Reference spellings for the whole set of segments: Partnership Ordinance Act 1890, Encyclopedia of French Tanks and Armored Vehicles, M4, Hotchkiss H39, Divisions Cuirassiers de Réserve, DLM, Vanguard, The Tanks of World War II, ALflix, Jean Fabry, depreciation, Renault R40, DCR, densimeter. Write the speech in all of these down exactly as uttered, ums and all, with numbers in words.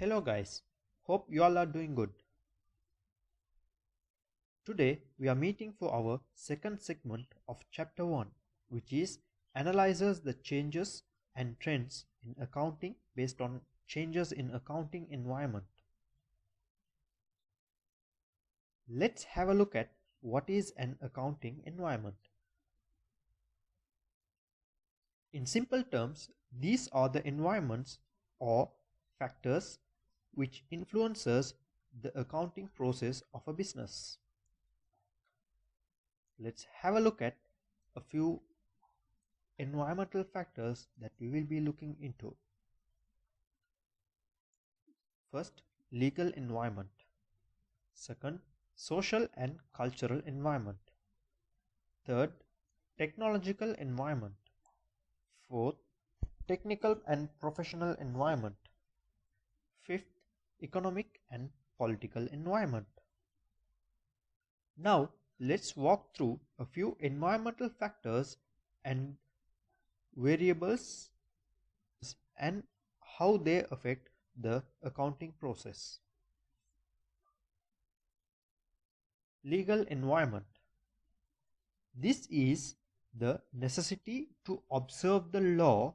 Hello guys, hope you all are doing good. Today we are meeting for our second segment of chapter one, which is analyzes the changes and trends in accounting based on changes in accounting environment. Let's have a look at what is an accounting environment. In simple terms, these are the environments or factors which influences the accounting process of a business. Let's have a look at a few environmental factors that we will be looking into. First, legal environment. Second, social and cultural environment. Third, technological environment. Fourth, technical and professional environment. Fifth, economic and political environment. Now, let's walk through a few environmental factors and variables and how they affect the accounting process. Legal environment. This is the necessity to observe the law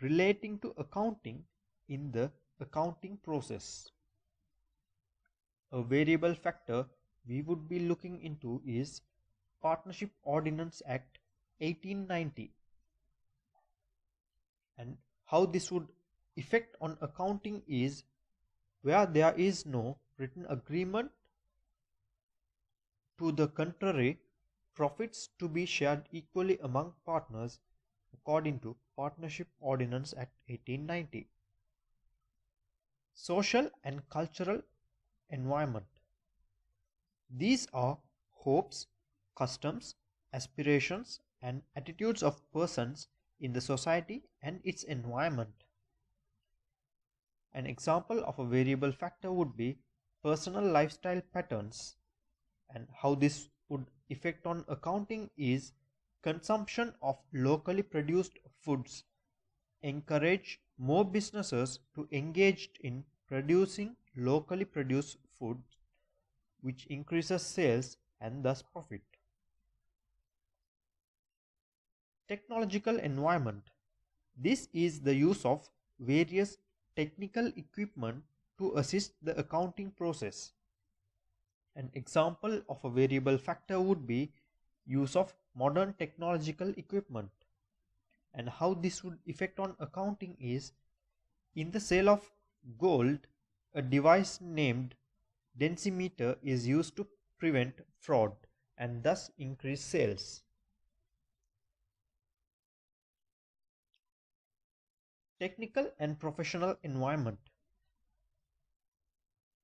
relating to accounting in the accounting process. A variable factor we would be looking into is Partnership Ordinance Act eighteen ninety and how this would effect on accounting is where there is no written agreement to the contrary, profits to be shared equally among partners according to Partnership Ordinance Act eighteen ninety. Social and cultural environment. These are hopes, customs, aspirations, and attitudes of persons in the society and its environment. An example of a variable factor would be personal lifestyle patterns. And how this would affect on accounting is consumption of locally produced foods. Encourage more businesses to engage in producing locally produced food, which increases sales and thus profit. Technological environment. This is the use of various technical equipment to assist the accounting process. An example of a variable factor would be use of modern technological equipment. And how this would affect on accounting is in the sale of gold, a device named densimeter is used to prevent fraud and thus increase sales. Technical and professional environment.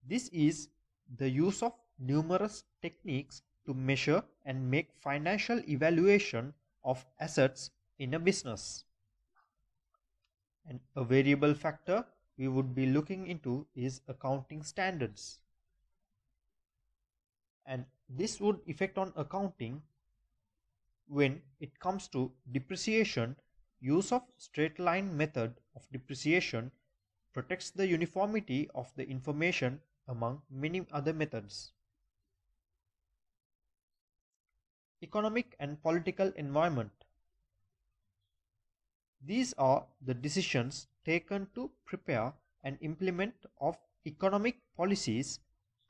This is the use of numerous techniques to measure and make financial evaluation of assets in a business. And a variable factor we would be looking into is accounting standards. And this would affect on accounting when it comes to depreciation. Use of straight line method of depreciation protects the uniformity of the information among many other methods. Economic and political environment. These are the decisions taken to prepare and implement of economic policies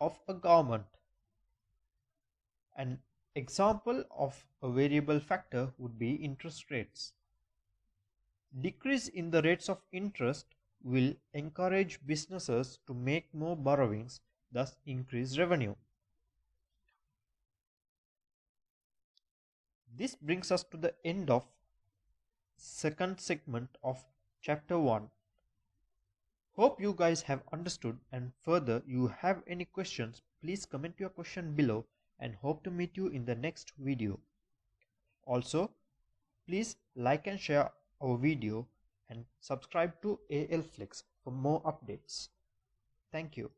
of a government. An example of a variable factor would be interest rates. Decrease in the rates of interest will encourage businesses to make more borrowings, thus increase revenue. This brings us to the end of second segment of chapter one. Hope you guys have understood, and further you have any questions, please comment your question below, and hope to meet you in the next video. Also, please like and share our video and subscribe to ALflix for more updates. Thank you.